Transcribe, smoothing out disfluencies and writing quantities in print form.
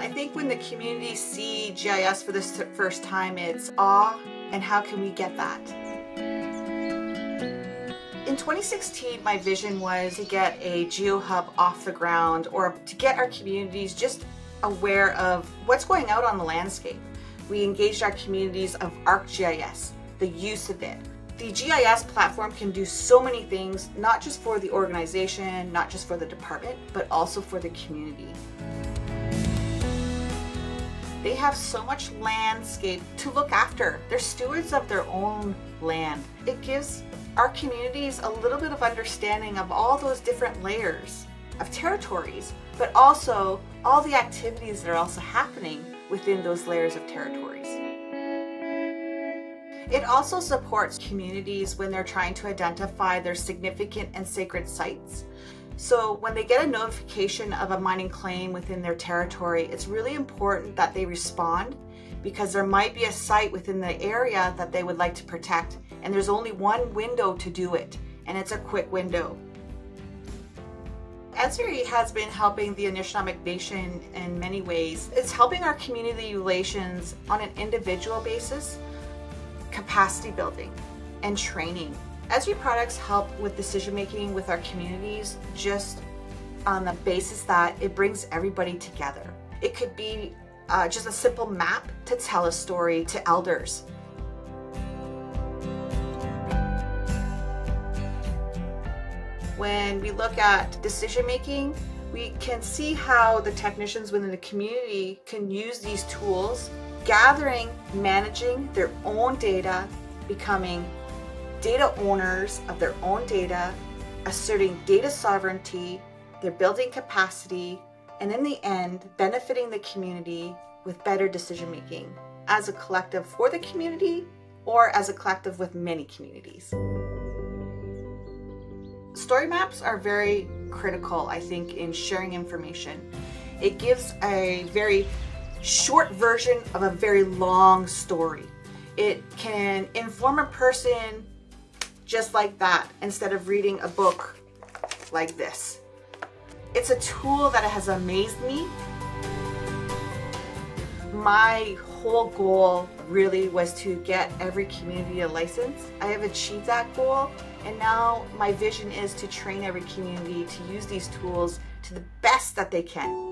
I think when the community see GIS for the first time, it's awe, and how can we get that? In 2016, my vision was to get a GeoHub off the ground, or to get our communities just aware of what's going out on the landscape. We engaged our communities of ArcGIS, the use of it. The GIS platform can do so many things, not just for the organization, not just for the department, but also for the community. They have so much landscape to look after. They're stewards of their own land. It gives our communities a little bit of understanding of all those different layers of territories, but also all the activities that are also happening within those layers of territories. It also supports communities when they're trying to identify their significant and sacred sites. So when they get a notification of a mining claim within their territory, it's really important that they respond, because there might be a site within the area that they would like to protect, and there's only one window to do it, and it's a quick window. ArcGIS has been helping the Anishinabek Nation in many ways. It's helping our community relations on an individual basis, capacity building, and training. ArcGIS products help with decision making with our communities, just on the basis that it brings everybody together. It could be just a simple map to tell a story to elders. When we look at decision making, we can see how the technicians within the community can use these tools, gathering, managing their own data, becoming data owners of their own data, asserting data sovereignty, they're building capacity, and in the end, benefiting the community with better decision making as a collective for the community, or as a collective with many communities. Story maps are very critical, I think, in sharing information. It gives a very short version of a very long story. It can inform a person just like that, instead of reading a book like this. It's a tool that has amazed me. My whole goal really was to get every community a license. I have achieved that goal, and now my vision is to train every community to use these tools to the best that they can.